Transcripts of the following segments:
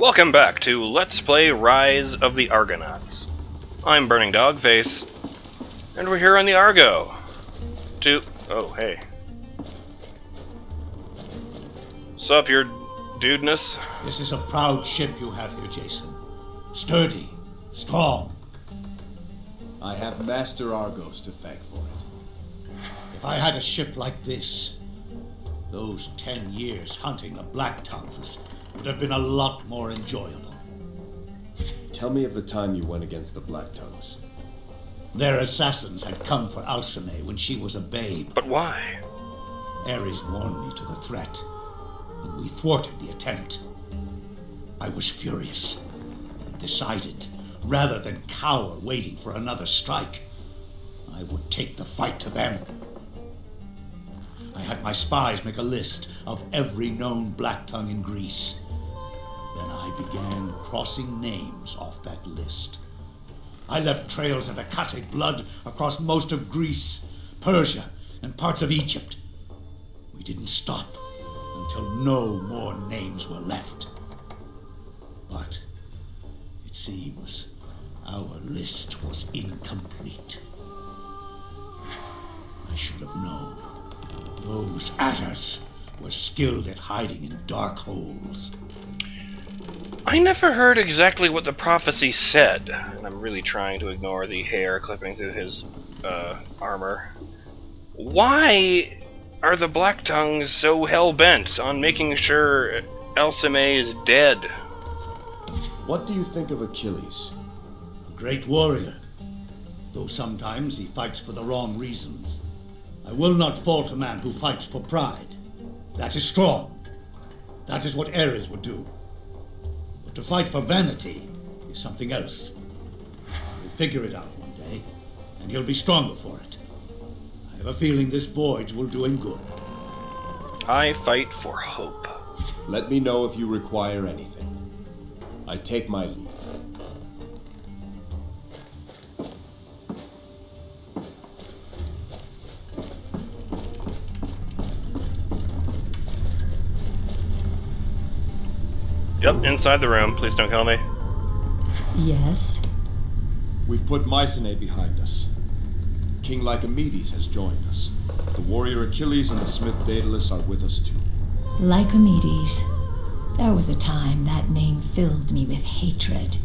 Welcome back to Let's Play Rise of the Argonauts. I'm Burning Dogface, and we're here on the Argo. Oh, hey. Sup, your dudeness? This is a proud ship you have here, Jason. Sturdy, strong. I have Master Argos to thank for it. If I had a ship like this, those 10 years hunting the Black Tongues would have been a lot more enjoyable. Tell me of the time you went against the Black Tongues. Their assassins had come for Alcmena when she was a babe. But why? Ares warned me to the threat, and we thwarted the attempt. I was furious and decided, rather than cower waiting for another strike, I would take the fight to them. I had my spies make a list of every known Black Tongue in Greece. Then I began crossing names off that list. I left trails of Akatic blood across most of Greece, Persia, and parts of Egypt. We didn't stop until no more names were left. But it seems our list was incomplete. I should have known. Those adders were skilled at hiding in dark holes. I never heard exactly what the prophecy said, and I'm really trying to ignore the hair clipping through his armor. Why are the Black Tongues so hell-bent on making sure Alcmena is dead? What do you think of Achilles? A great warrior, though sometimes he fights for the wrong reasons. I will not fault a man who fights for pride. That is strong. That is what Ares would do. But to fight for vanity is something else. We'll figure it out one day, and he'll be stronger for it. I have a feeling this voyage will do him good. I fight for hope. Let me know if you require anything. I take my leave. Yep, inside the room. Please don't kill me. Yes? We've put Mycenae behind us. King Lycomedes has joined us. The warrior Achilles and the smith Daedalus are with us too. Lycomedes. There was a time that name filled me with hatred.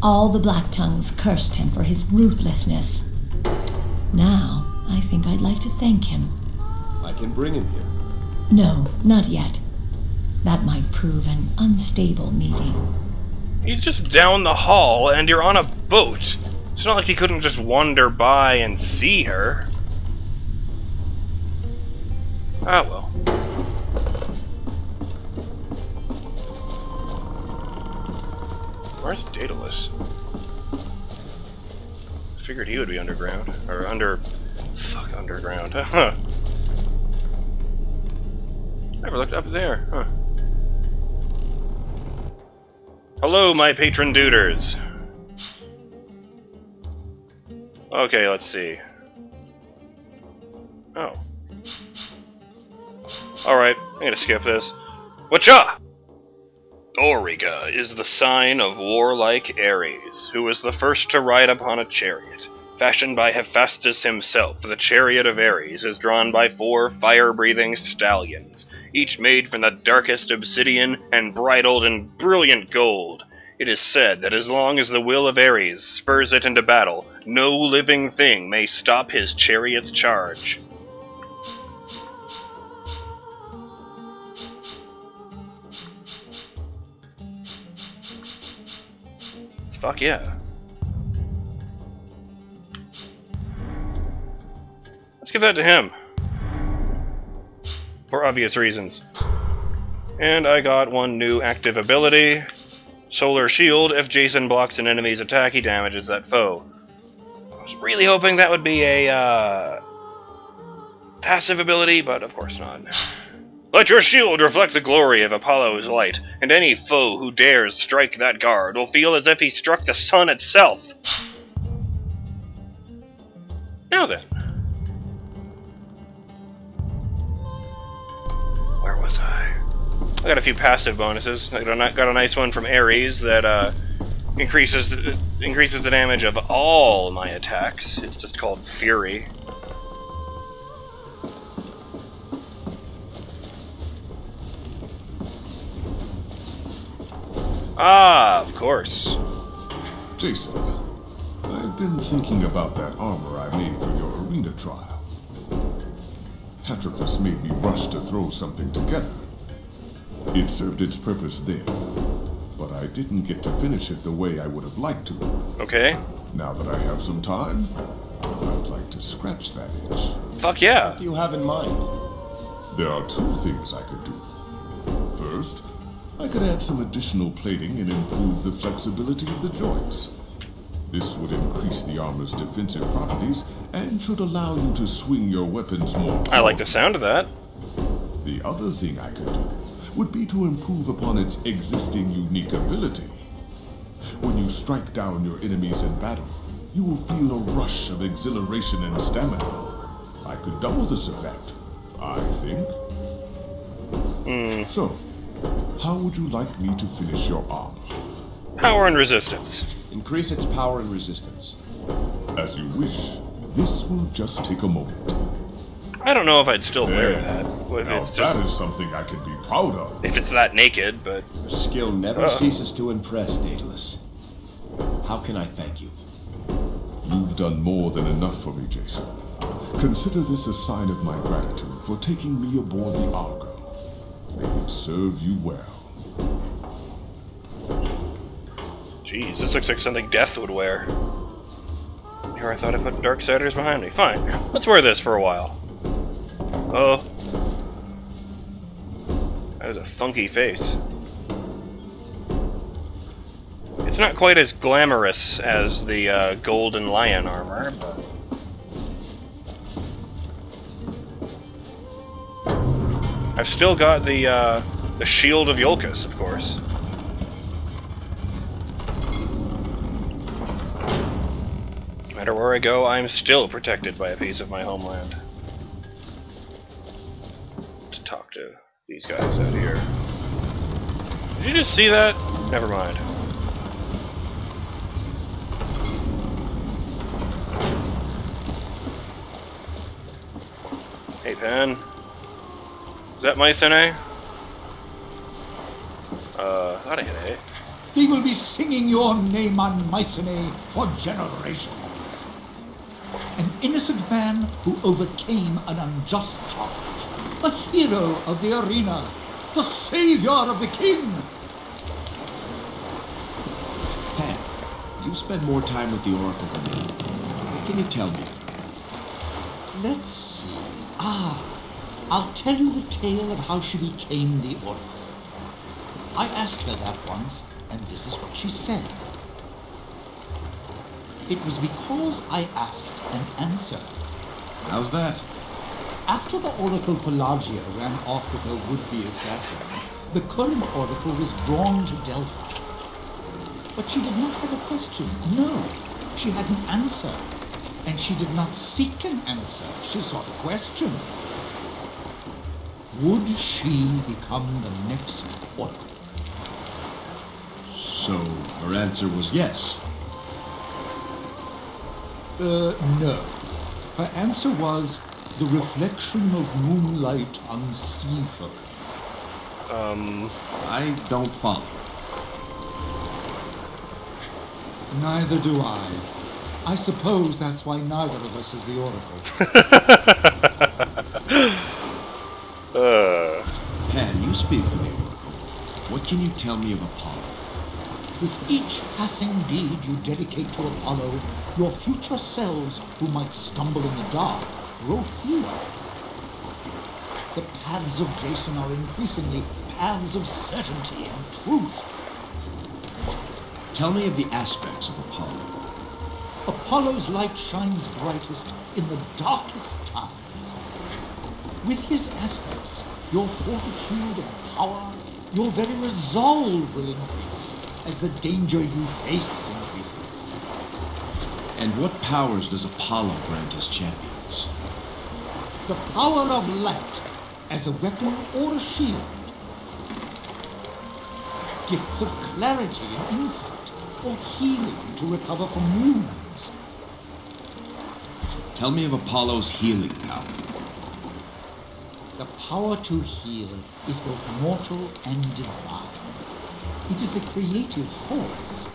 All the Black Tongues cursed him for his ruthlessness. Now, I think I'd like to thank him. I can bring him here. No, not yet. That might prove an unstable meeting. He's just down the hall, and you're on a boat. It's not like he couldn't just wander by and see her. Ah, well. Where's Daedalus? I figured he would be underground. Or under... Fuck, underground. Huh. Never looked up there. Huh. Hello, my patron duders. Okay, let's see. Oh. Alright, I'm gonna skip this. Whatcha? Auriga is the sign of warlike Ares, who was the first to ride upon a chariot. Fashioned by Hephaestus himself, the chariot of Ares is drawn by 4 fire-breathing stallions, each made from the darkest obsidian and bridled in brilliant gold. It is said that as long as the will of Ares spurs it into battle, no living thing may stop his chariot's charge. Fuck yeah. Let's give that to him. For obvious reasons. And I got one new active ability. Solar Shield. If Jason blocks an enemy's attack, he damages that foe. I was really hoping that would be a passive ability, but of course not. Let your shield reflect the glory of Apollo's light, and any foe who dares strike that guard will feel as if he struck the sun itself. Now then. Where was I? I got a few passive bonuses. I got a nice one from Ares that increases the damage of all my attacks. It's just called Fury. Ah, of course. Jason, I've been thinking about that armor I made for your arena trial. Patroclus made me rush to throw something together. It served its purpose then, but I didn't get to finish it the way I would have liked to. Okay. Now that I have some time, I'd like to scratch that itch. Fuck yeah. What do you have in mind? There are two things I could do. First, I could add some additional plating and improve the flexibility of the joints. This would increase the armor's defensive properties and should allow you to swing your weapons more powerfully. I like the sound of that. The other thing I could do would be to improve upon its existing unique ability. When you strike down your enemies in battle, you will feel a rush of exhilaration and stamina. I could double this effect, I think. So, how would you like me to finish your armor? Power and resistance. Increase its power and resistance. As you wish. This will just take a moment. I don't know if I'd still wear that. Now that is something I can be proud of. If it's that naked, but... Your skill never ceases to impress, Daedalus. How can I thank you? You've done more than enough for me, Jason. Consider this a sign of my gratitude for taking me aboard the Argo. May it serve you well. Jeez, this looks like something Death would wear. Here I thought I put Darksiders behind me. Fine, let's wear this for a while. Oh. That is a funky face. It's not quite as glamorous as the Golden Lion armor, but... I've still got the shield of Iolcus, of course. No matter where I go, I'm still protected by a piece of my homeland. To talk to these guys out here. Did you just see that? Never mind. Hey, Pan. Is that Mycenae? Thought I had it. He will be singing your name on Mycenae for generations. An innocent man who overcame an unjust charge. The hero of the arena. The savior of the king. Pan, you spend more time with the Oracle than me. What can you tell me? Let's see. I'll tell you the tale of how she became the Oracle. I asked her that once, and this is what she said. It was because I asked an answer. How's that? After the Oracle Pelagia ran off with her would-be assassin, the Kurim Oracle was drawn to Delphi. But she did not have a question. No, she had an answer. And she did not seek an answer. She sought a question. Would she become the next Oracle? So, her answer was yes. No. Her answer was the reflection of moonlight on sea foam. I don't follow. Neither do I. I suppose that's why neither of us is the Oracle. Pan, you speak for the Oracle. What can you tell me of Apollo? With each passing deed you dedicate to Apollo, your future selves, who might stumble in the dark, grow fewer. The paths of Jason are increasingly paths of certainty and truth. Tell me of the aspects of Apollo. Apollo's light shines brightest in the darkest times. With his aspects, your fortitude and power, your very resolve will increase as the danger you face increases. And what powers does Apollo grant his champions? The power of light as a weapon or a shield. gifts of clarity and insight, or healing to recover from wounds. Tell me of Apollo's healing power. The power to heal is both mortal and divine. It is a creative force.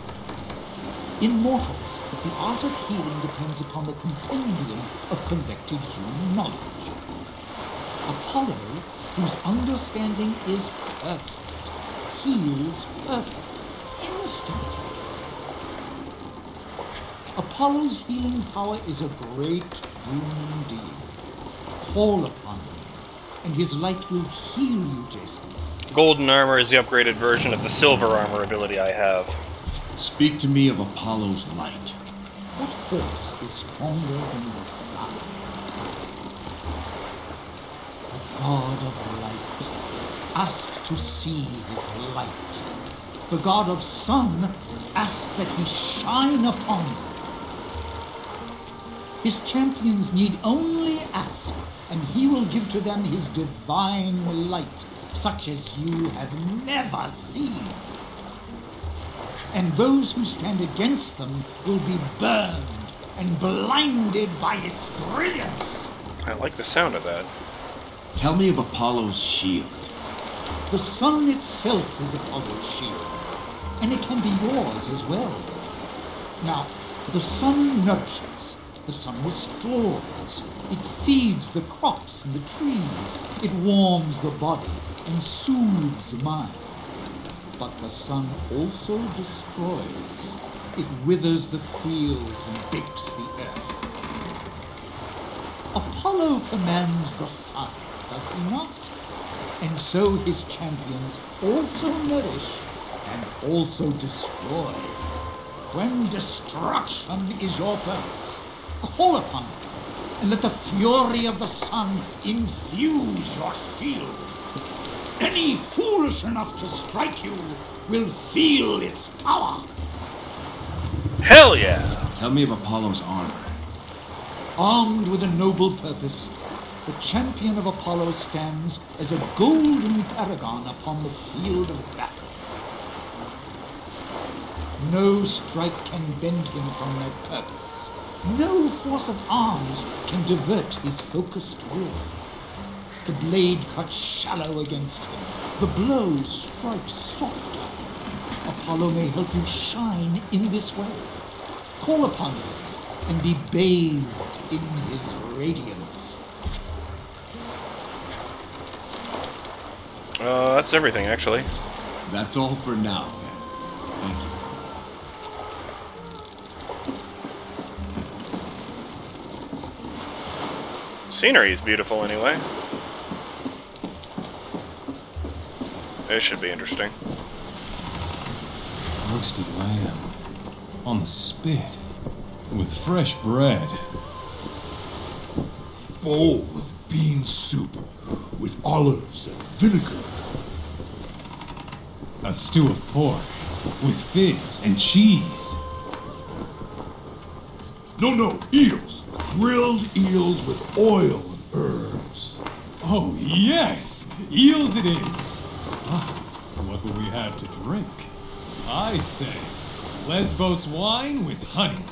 In mortals, the art of healing depends upon the compendium of collected human knowledge. Apollo, whose understanding is perfect, heals perfectly, instantly. Apollo's healing power is a great boon indeed. Call upon him, and his light will heal you, Jason. Golden armor is the upgraded version of the silver armor ability I have. Speak to me of Apollo's light. What force is stronger than the sun? The god of light, ask to see his light. The god of sun, ask that he shine upon you. His champions need only ask, and he will give to them his divine light, such as you have never seen. And those who stand against them will be burned and blinded by its brilliance. I like the sound of that. Tell me of Apollo's shield. The sun itself is Apollo's shield, and it can be yours as well. Now, the sun nourishes, the sun restores, it feeds the crops and the trees, it warms the body and soothes mind. But the sun also destroys. It withers the fields and bakes the earth. Apollo commands the sun, does he not? And so his champions also nourish and also destroy. When destruction is your purpose, call upon it and let the fury of the sun infuse your shield. Any foolish enough to strike you will feel its power. Hell yeah! Tell me of Apollo's armor. Armed with a noble purpose, the champion of Apollo stands as a golden paragon upon the field of battle. No strike can bend him from their purpose. No force of arms can divert his focused will. The blade cuts shallow against him. The blow strikes softer. Apollo may help you shine in this way. Call upon him and be bathed in his radiance. That's everything, actually. That's all for now, man. Thank you. Scenery is beautiful, anyway. It should be interesting. Roasted lamb on the spit with fresh bread. Bowl of bean soup with olives and vinegar. A stew of pork with figs and cheese. No, eels. Grilled eels with oil and herbs. Oh, yes! Eels it is! But what will we have to drink? I say, Lesbos wine with honey.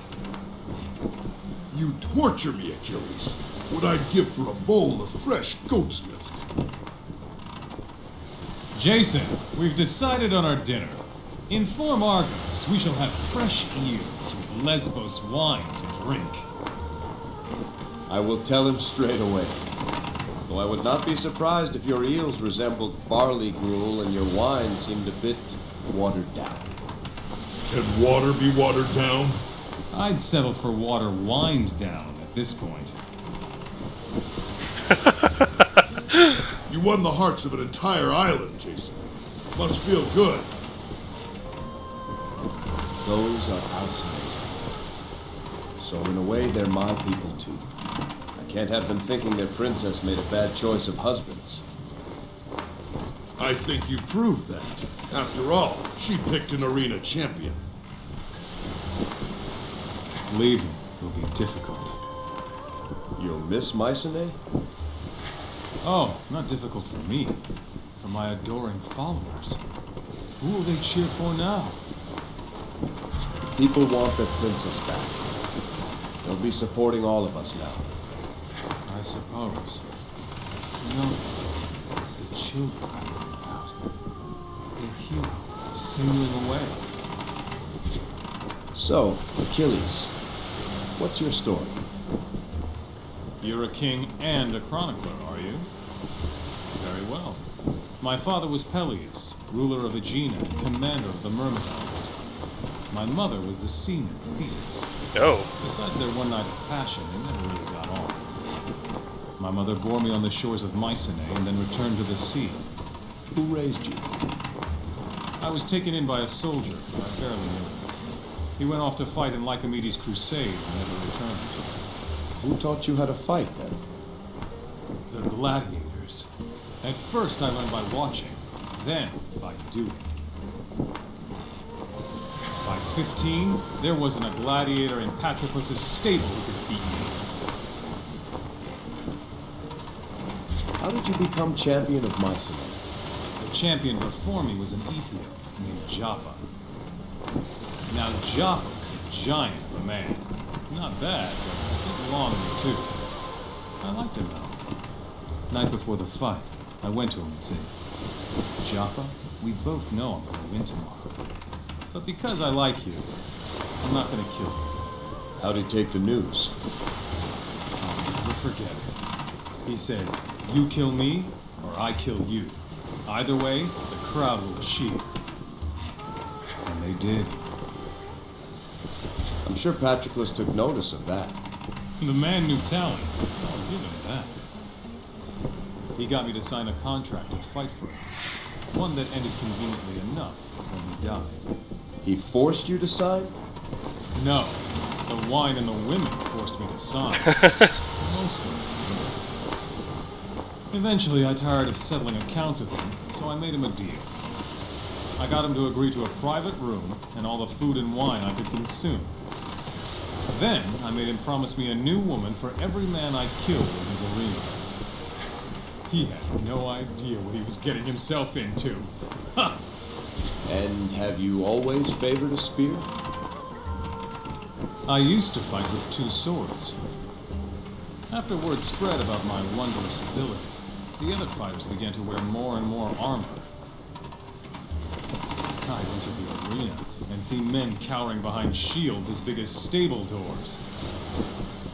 You torture me, Achilles. What I'd give for a bowl of fresh goat's milk. Jason, we've decided on our dinner. Inform Argos, we shall have fresh eels with Lesbos wine to drink. I will tell him straight away. Though I would not be surprised if your eels resembled barley gruel and your wine seemed a bit watered down. Can water be watered down? I'd settle for water wined down at this point. You won the hearts of an entire island, Jason. Must feel good. Those are outsiders. So in a way, they're my people too. Can't have them thinking their princess made a bad choice of husbands. I think you proved that. After all, she picked an arena champion. Leaving will be difficult. You'll miss Mycenae? Oh, not difficult for me. For my adoring followers. Who will they cheer for now? People want their princess back. They'll be supporting all of us now. I suppose. You know, it's the children I worry about. They're here, sailing away. So, Achilles, what's your story? You're a king and a chronicler, are you? Very well. My father was Peleus, ruler of Aegina and commander of the Myrmidons. My mother was the sea nymph Thetis. Oh. Besides their one-night passion, they never really got on. My mother bore me on the shores of Mycenae and then returned to the sea. Who raised you? I was taken in by a soldier, but I barely knew him. He went off to fight in Lycomedes' crusade and never returned. Who taught you how to fight, then? The gladiators. At first I learned by watching, then by doing. By 15, there wasn't a gladiator in Patroclus' stable who could beat me. How did you become champion of Mycenae? The champion before me was an Ethiop named Joppa. Now Joppa was a giant of a man. Not bad, but a bit long in the tooth. I liked him though. Night before the fight, I went to him and said, "Joppa, we both know I'm going to win tomorrow. But because I like you, I'm not going to kill you." How'd he take the news? I'll never forget it. He said, "You kill me, or I kill you. Either way, the crowd will cheer." And they did. I'm sure Patroclus took notice of that. The man knew talent. I'll give him that. He got me to sign a contract to fight for him. One that ended conveniently enough when he died. He forced you to sign? No. The wine and the women forced me to sign. Mostly. Eventually, I tired of settling accounts with him, so I made him a deal. I got him to agree to a private room and all the food and wine I could consume. Then, I made him promise me a new woman for every man I killed in his arena. He had no idea what he was getting himself into. Ha! And have you always favored a spear? I used to fight with two swords. After word spread about my wondrous ability, the other fighters began to wear more and more armor. I entered the arena and see men cowering behind shields as big as stable doors.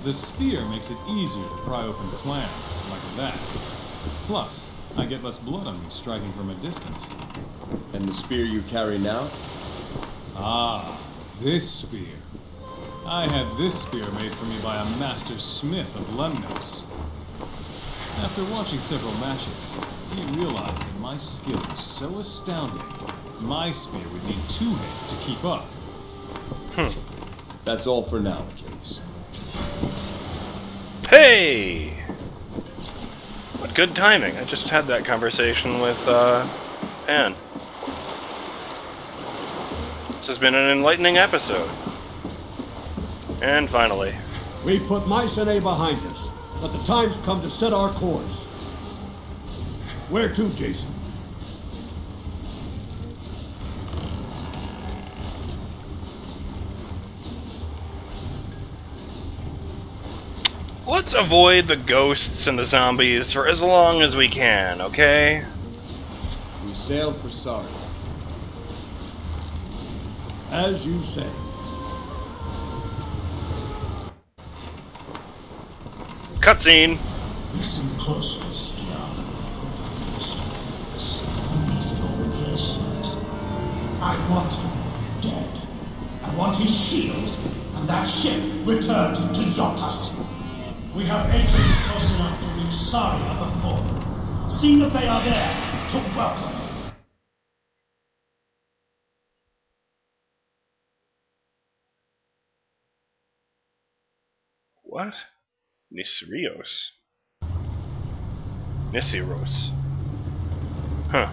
The spear makes it easier to pry open clams like that. Plus, I get less blood on me striking from a distance. And the spear you carry now? Ah, this spear. I had this spear made for me by a master smith of Lemnos. After watching several matches, he realized that my skill was so astounding, my spear would need two hits to keep up. That's all for now, Achilles. Hey! But good timing. I just had that conversation with, Pan. This has been an enlightening episode. And finally. We put Mycenae behind us, but the time's come to set our course. Where to, Jason? Let's avoid the ghosts and the zombies for as long as we can, okay? We sail for Sari. As you say. Cutscene. Listen closely, Slav. Who needs an old replacement? I want him dead. I want his shield and that ship returned to Iolcus. We have agents close enough to reach Sari up before them. See that they are there to welcome them. What? Nisyros. Huh.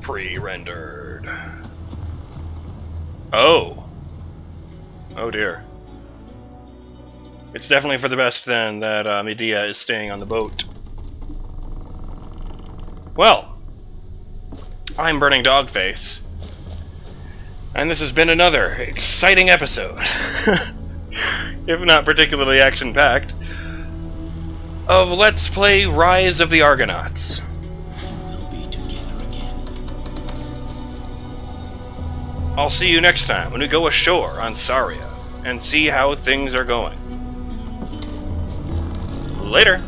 Pre-rendered. Oh. Oh dear. It's definitely for the best then that Medea is staying on the boat. Well, I'm Burning Dogface, and this has been another exciting episode, if not particularly action-packed, of Let's Play Rise of the Argonauts. We'll be together again. I'll see you next time when we go ashore on Saria and see how things are going. Later!